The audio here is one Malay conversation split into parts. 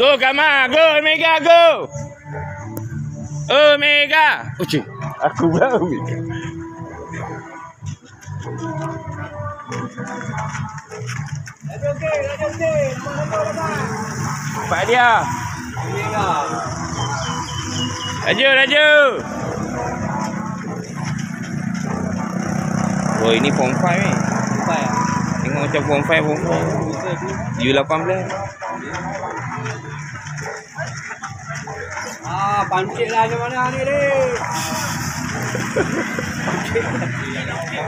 Go, Kama. Go, Omega. Go. Omega. Uci. Aku bawa Omega. Okey. Pak dia. Omega. Laju. Oh, ini form 5 ni. Form 5 ah. Tengok macam form 5 form 4. U18. Ah, pancit lah macam mana ni ni?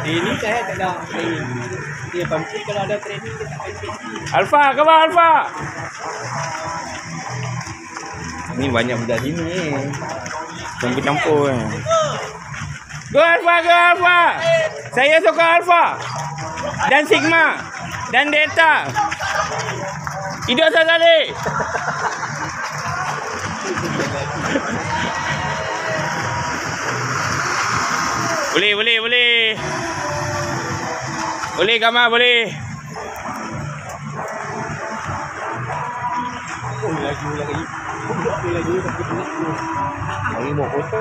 Ini saya tak ada training. Dia pancit kalau ada training dia tak pancit. Alfa, kemana Alfa? Ini banyak budak sini ni. Campur-campur kan. Go Alfa! Saya suka Alfa. Dan Sigma. Dan Delta. Hidup sekali. Boleh. Boleh Kamal, boleh. Lagi. Hari mau kotor.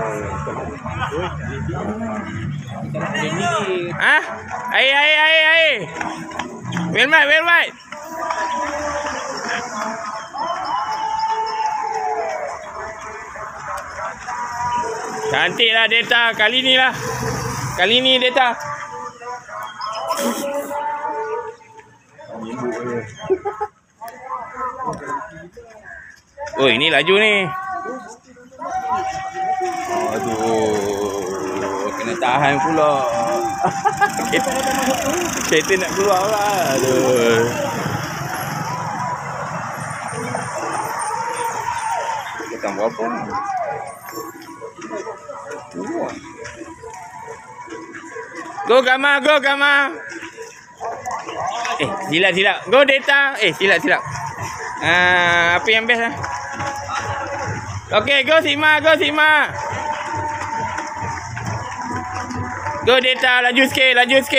Ah? Ai. Welmai. Cantiklah Delta kali ni lah. Kali ni Delta. Oh ini laju ni. Aduh, kena tahan pula. Kereta nak keluar lah. Aduh. Kita berapa ni? Go Kama. Silap. Go Delta. Silap. Apa yang best lah. Okey, go Sigma. Go Delta, laju sikit.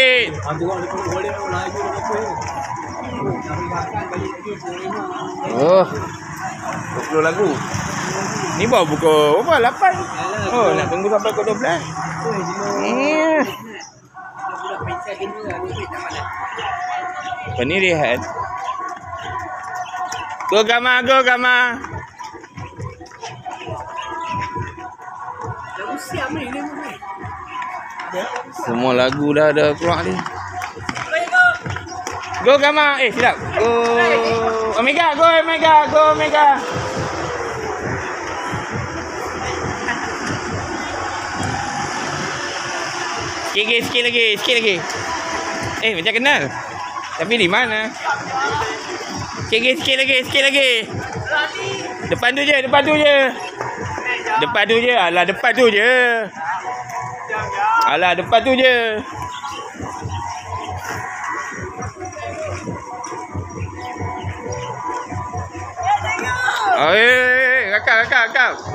Oh. 20 lagu. Ni baru pukul 8. Oh, nak tunggu sampai pukul 12. Penirihan. Go Gama. Semua lagu dah ada keluar ni. Go Gama. Silap. Go Omega. Sikit lagi. Macam kenal. Tapi di mana? Sikit lagi. Depan tu je. Alah, depan tu je. Kakak.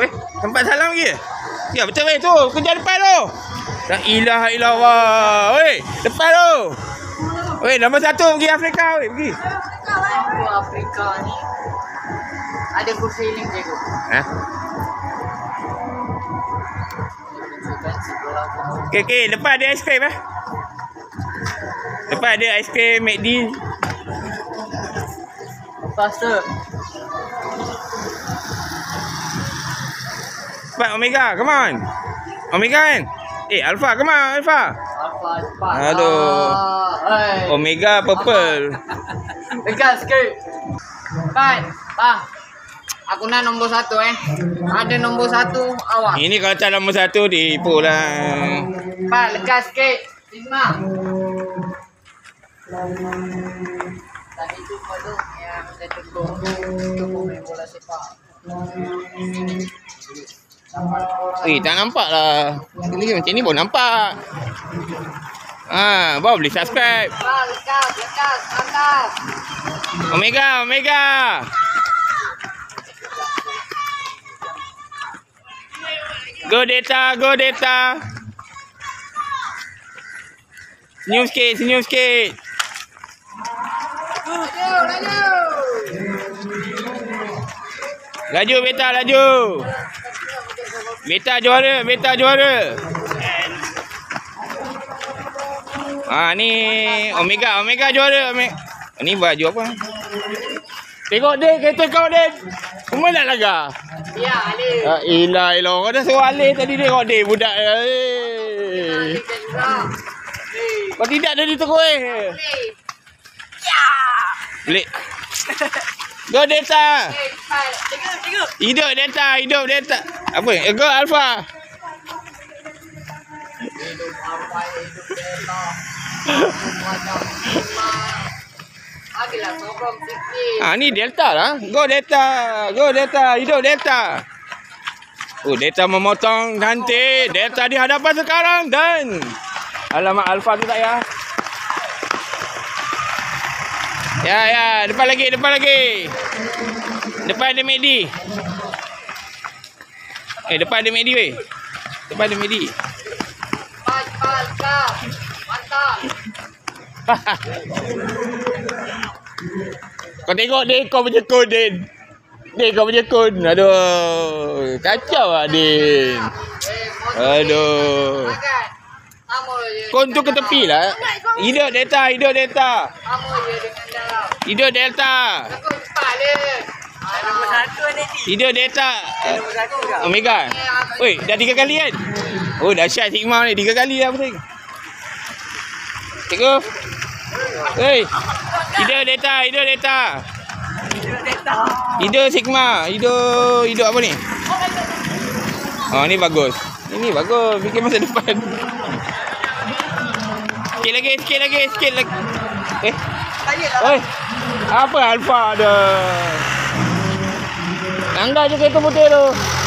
Tempat salam lagi. Ya, betul tu. Kerja depan tu. La ilaha illallah. Depan tu. Nombor 1 pergi Afrika. Pergi. Afrika ni ada good feeling je. Ha? Okey, lepas ada aiskrim eh. Lepas ada aiskrim McD. Pastor. Pak Omega, come on. Omega kan? Alpha, come on, Alpha. Alpha. Aduh. Omega purple. Dekat sikit. Pak. Aku nak nombor 1 Ada nombor 1 awak. Ini kalau tak nombor 1 tipu lah. Pak, lekas sikit. Sigma. Tadi tu baru yang saya cukup. Cukup main bola sepak. Tak nampak lah. Macam ni baru nampak. Baru boleh subscribe. Pak, lekas. Mantap. Omega. Go Delta. Senyum sikit. Laju. Laju beta laju. Beta juara, beta juara. Ah ni Omega, Omega juara. Ni baju apa? Tengok dia kereta kau dia. Semua nak laga. Ya, Ali. Ah ilah ilah. Kau dah suruh Ali tadi dia kau dia budak. Eh. Kau tidak dia diterus. Ya. Pelik. Go Delta. Hidup Delta, hidup Delta. Apa? Go Alpha. Ah ni Delta lah. Go Delta, go Delta, hidup Delta. Oh Delta memotong nanti. Delta di hadapan sekarang dan alamak Alpha tu tak ya. Ya, ya. Depan lagi, depan lagi. Depan ada Mehdi. Eh, depan ada Mehdi, weh. Depan ada Mehdi. Mantap. Mantap. Kau tengok dia, kau menyekun, Din. Dia, kau menyekun. Aduh. Kacau lah, Din. Aduh. Kon tu ke tepi lah. Hidup Delta, hidup Delta. Hidup Delta. Hidup Delta. Omega. Oi, dah 3 kali kan? Oh, dahsyat Sigma ni 3 kali dah pusing. Cikgu. Oi. Hidup Delta, hidup Delta. Hidup Sigma, hidup hidup apa ni? Oh, ni bagus. Ini bagus, fikir masa depan. Sikit lagi, sikit lagi, sikit lagi. Eh. Oi. Apa Alpha ada? Langgar je kereta putih tu.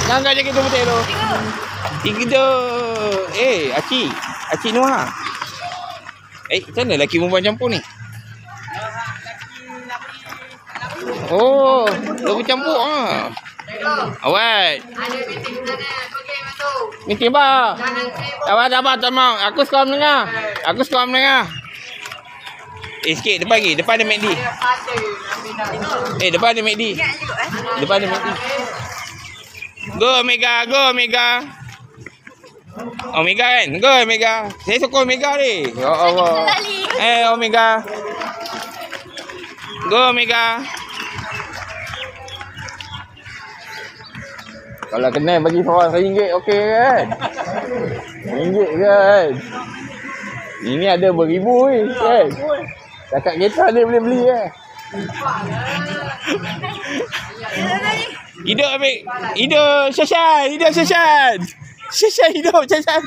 Langgar je kereta putih tu. Tiga tu. Eh, Aci. Aci Noha. Eh, macam mana lelaki perempuan campur ni? Oh, lelaki campur ah. Awak. Ada meeting sana. Okey, masuk. Meeting bah. Sabar-sabar, tamang. Aku sekolah menengah. Aku sekolah menengah. Eh, sikit depan lagi. Depan ada Mehdi. Eh, depan ada Mehdi. Depan ada Mehdi. Go Omega, go Omega. Omega kan? Go Omega. Saya sokong Omega ni. Ya Allah. Eh, Omega. Go Omega. Kalau kena bagi seorang RM1 okey kan? RM1 kan? Ini ada beribu ni kan? Cakap kereta dia boleh beli kan? Hidup ambil. Hidup Syashan. Hidup Syashan. Syashan hidup Syashan.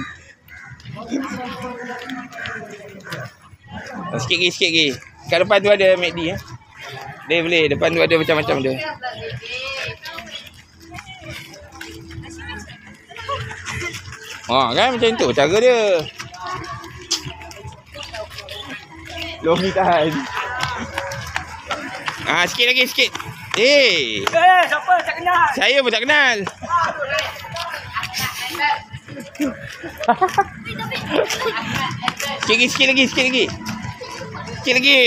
Sikit lagi, sikit lagi. Kat depan tu ada Mehdi eh. Dia boleh. Depan tu ada macam-macam dia. Ha kan macam tu cara dia. Lomi tahan. Ah sikit lagi sikit. Eh. Eh siapa tak kenal? Saya pun tak kenal. Sikit lagi, sikit lagi, sikit lagi. Sikit lagi.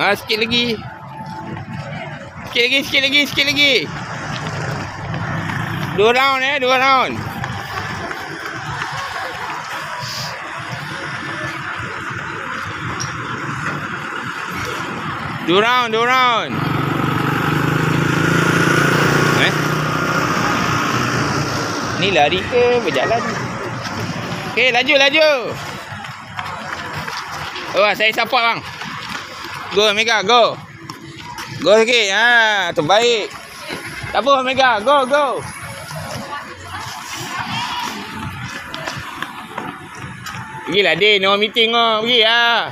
Ah sikit lagi. Sikit lagi, sikit lagi, sikit lagi. 2 round eh, 2 round. Dua round. Eh? Ni lari ke berjalan? Okey, laju. Oh, saya support bang. Go Omega, go. Go sikit. Ha, terbaik. Tak apa Omega, go. Pergilah Din, orang meeting kau, pergi lah.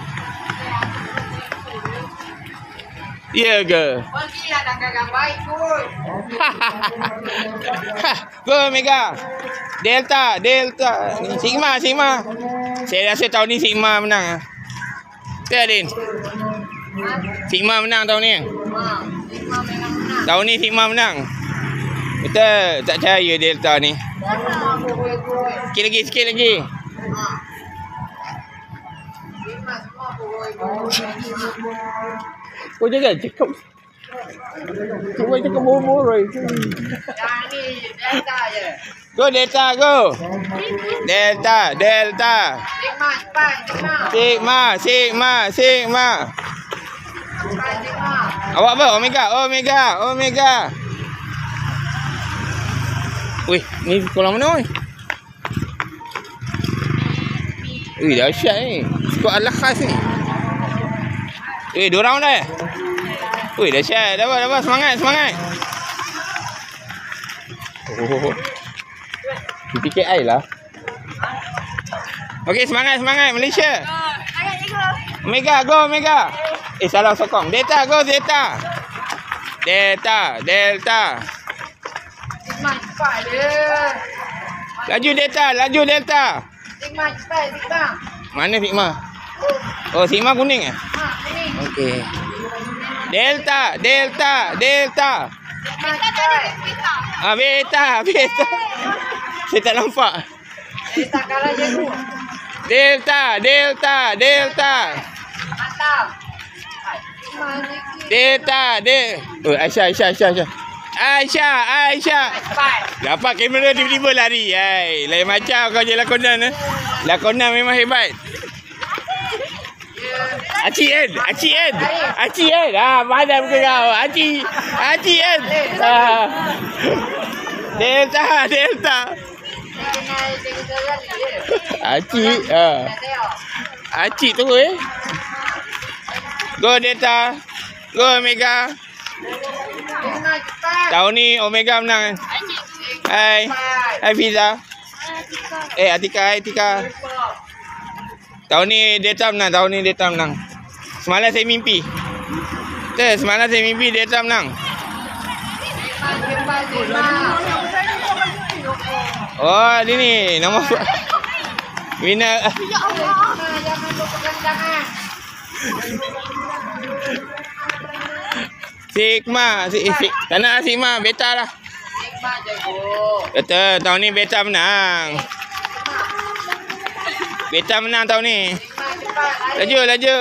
Ya ke? Pergilah nak gagal baik pun. Go Omega. Delta. Sigma. Saya rasa tahun ni Sigma menang. Betul Din? Sigma menang tahun ni? Tahun ni Sigma menang. Betul, tak percaya Delta ni. Sikit lagi. Kau jangan cakap Cuba cakap bomo rồi. Go delta go. Delta delta. Sigma sigma sigma. Awak apa? Omega omega omega. Wih, ni kolam mana wih? Wih dah siap ni. Kau alah khas ni. Wih dua round dah. Wih dah siap. Dah apa semangat semangat. Oh. PKI lah. Okey semangat semangat Malaysia. Mega go mega. Eh salah sokong. Delta go Delta. Delta Delta. Laju Delta laju Delta. Sigma cepat Sigma. Mana Sigma? Oh Sigma kuning eh? Ha kuning. Okey. Delta, Delta, Delta. Delta tadi Beta. Ah Beta, Beta. Saya tak nampak. Delta kalah je tu. Delta, Delta, Delta. Mantap. Delta, Delta. Oh Aisyah, Aisyah, Aisyah, Aisyah. Aisyah, Aisyah. Dapat kamera tiba-tiba lari. Hai, lain macam kau je lakonan eh. Lakonan memang hebat. Acien, acien, acien. Ah, madam kau, aci, acien. Ah, Delta, Delta. Aci, ah, aci tu eh. Go Delta, go Omega. Tahun ni Omega menang. Hai, hai Fiza. Eh, Atika, Atika. Tahun ni Delta menang, tahun ni Delta menang. Semalam saya mimpi. Betul, semalam saya mimpi dia tak menang. Oh, dia ni nama winner. Ya Allah, jangan lupakan jangan. Sigma, tak nak Sigma, Beta lah. Sigma jago. Betul, tahun ni Beta menang. Beta menang tahun ni. Laju, laju.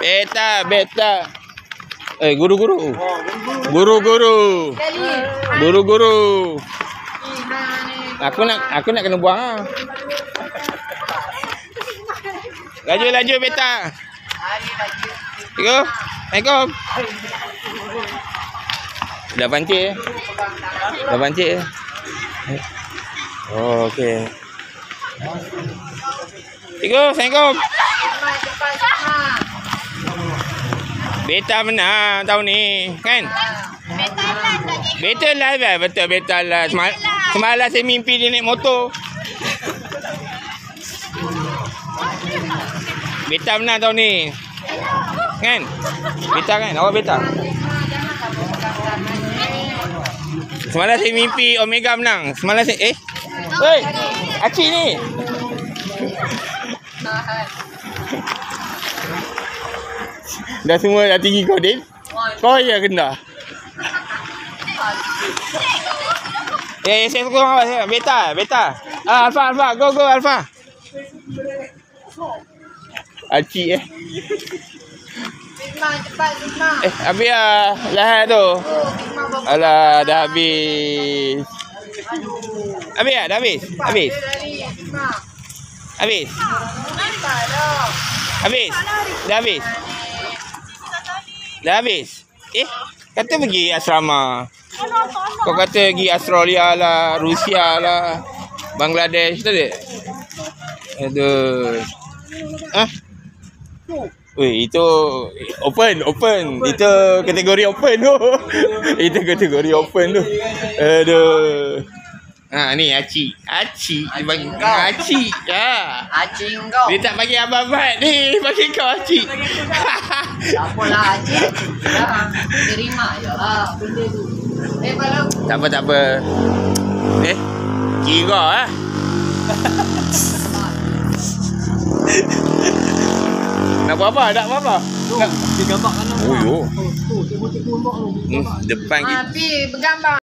Beta, beta. Eh, guru-guru. Guru-guru. Guru-guru. Aku nak kena buang ah. Laju, laju beta. Go. Assalamualaikum. Dah pancit eh. Dah pancit eh. Oh, okey. Go, assalamualaikum. Beta menang tahun ni kan? Beta lah kan? Betul beta lah. Semalam saya mimpi dia naik motor. Beta menang tahun ni kan? Beta kan? Awak beta? Semalam saya mimpi Omega menang. Semalam saya... Eh? Wey! Acik ni! Dah semua dah tinggi kau, Din. Kau yang kena. Eh, saya sokong awak. Beta, beta. Ah, Alpha, Alpha. Go, go, Alpha. Acik eh. Eh, habis lah. Lahat tu. Alah, dah habis. Habis lah? Dah habis? Habis? Habis? Habis? Dah habis? Dah habis? Eh? Kata pergi asrama. Kau kata pergi Australia lah, Rusia lah, Bangladesh tak ada? Aduh. Hah? Weh, itu open, open. Itu kategori open tu. Itu kategori open tu. Aduh. Ha, ni Acik. Acik. Dia bagi kau. Acik. Ha. Acik kau. Dia tak bagi abang-abang. Ni, bagi kau Acik. Tak apalah Acik. Dah. Terima je lah. Benda tu. Eh, malam. Tak apa, tak apa. Eh. Kira lah. Nak buat apa? Nak buat apa? Nak. Dia gambar kanan. Oh, yo. Depan kita. Pergi bergambar.